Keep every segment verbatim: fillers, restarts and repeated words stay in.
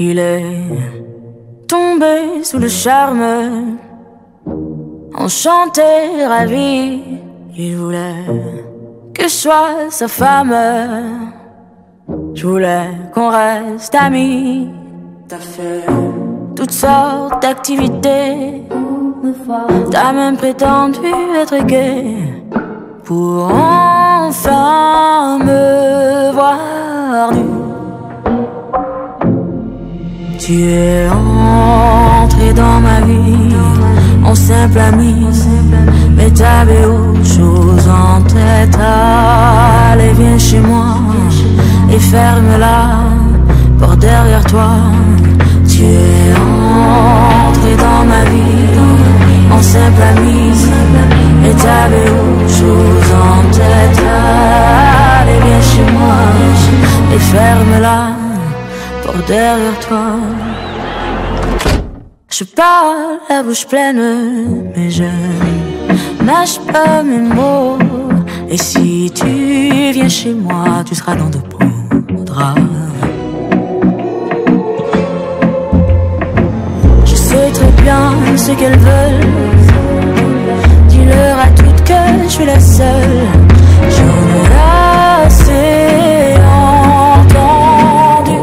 Il est tombé sous le charme, enchanté, ravi. Il voulait que je sois sa femme. Je voulais qu'on reste amis. T'as fait toutes sortes d'activités. T'as même prétendu être gay pour enfin me voir nu. Tu es entré dans ma vie en simple ami, mais t'avais autre chose en tête. Allez, viens chez moi et ferme-la par derrière toi. Tu es entré dans ma vie en simple ami, mais t'avais autre chose en tête. Allez, viens chez moi et ferme-la par derrière toi. Je parle la bouche pleine, mais je mâche pas mes mots. Et si tu viens chez moi, tu seras dans de beaux draps. Je sais très bien ce qu'elles veulent. Dis-leur à toutes que je suis la seule. J'en ai assez entendu.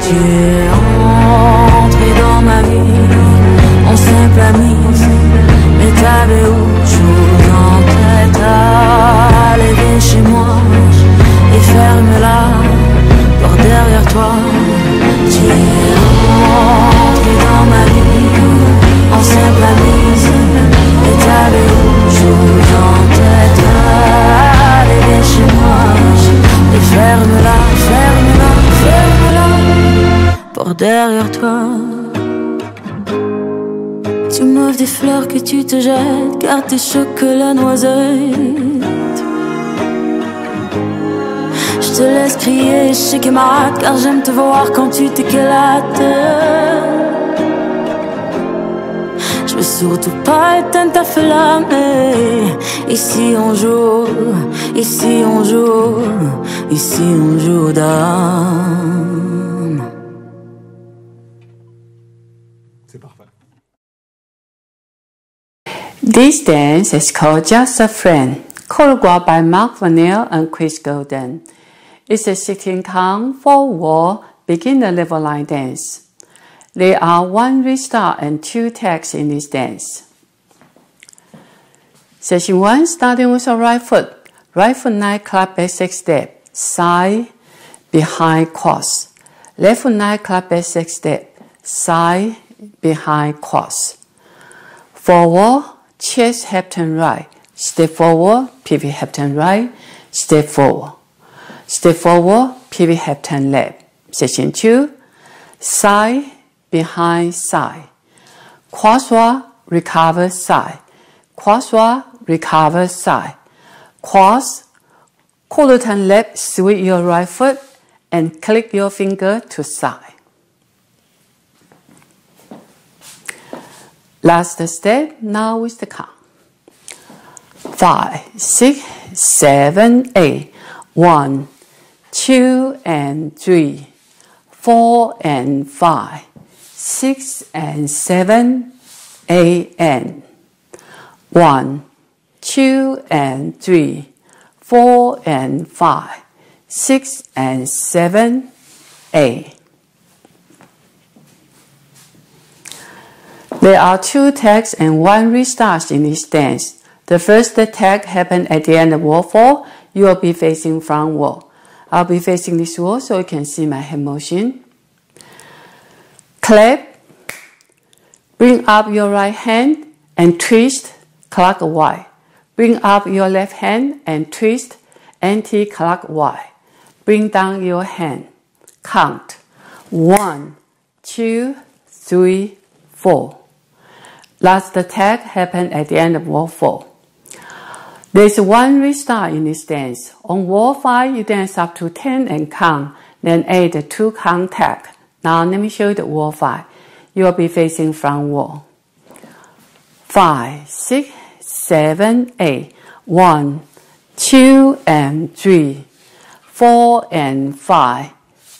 Tu es entré dans ma vie en simple ami, mais t'avais autre chose en tête. Allez, viens chez moi et ferme-la par derrière toi. Tu es rentré dans ma vie en simple ami, mais t'avais autre chose en tête. Allez, viens chez moi et ferme-la, ferme-la, ferme-la par derrière toi. Tu m'offres des fleurs que tu te jettes, car t'es chocolat noisette. Je te laisse crier, je sais que m'arrête, car j'aime te voir quand tu t'éclates. Je veux surtout pas éteindre ta flamme. Ici on joue, ici on joue, ici on joue d'âme. This dance is called Just a Friend, choreographed by Mark Furnell and Chris Godden. It's a sixteen-count, four-wall, beginner-level-line dance. There are one restart and two tags in this dance. Session one, starting with your right foot. Right foot nine, clap back six step, side, behind, cross. Left foot nine, clap back six step, side, behind, cross. Forward, chest, hip turn right, step forward, pivot, hip turn right, step forward, step forward, pivot, hip turn left. Section two, side, behind, side, crosswalk, recover, side, crosswalk, recover, side, cross, quarter turn left, switch your right foot and click your finger to side. Last step, now with the count. Five, six, seven, eight. One, two, and three. Four and five. Six and seven, eight and. One, two, and three. Four and five. Six and seven, eight. There are two tags and one restart in this dance. The first tag happens at the end of wall four. You will be facing front wall. I'll be facing this wall so you can see my hand motion. Clap. Bring up your right hand and twist clockwise. Bring up your left hand and twist anti-clockwise. Bring down your hand. Count. One, two, three, four. Last attack happened at the end of wall four. There's one restart in this dance. On wall five, you dance up to ten and count, then add the two count tag. Now let me show you the wall five. You'll be facing front wall. Five, six, seven, eight. One, two, and three. Four and five.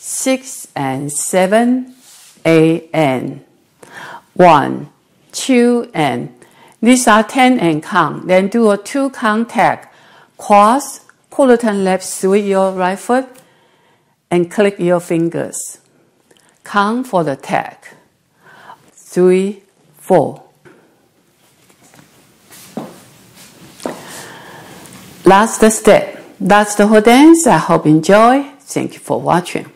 six and seven, eight and. one, two and. These are ten and count. Then do a two count tag. Cross, quarter turn left with your right foot and click your fingers. Count for the tag. Three, four. Last step. That's the whole dance. I hope you enjoy. Thank you for watching.